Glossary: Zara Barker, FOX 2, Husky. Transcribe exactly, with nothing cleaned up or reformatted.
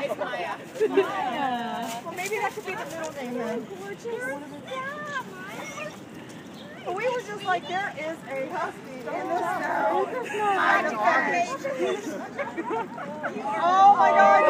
It's Maya. Maya. Well, maybe that could be the middle name then. We were just like, there is a husky in the snow. Oh my God.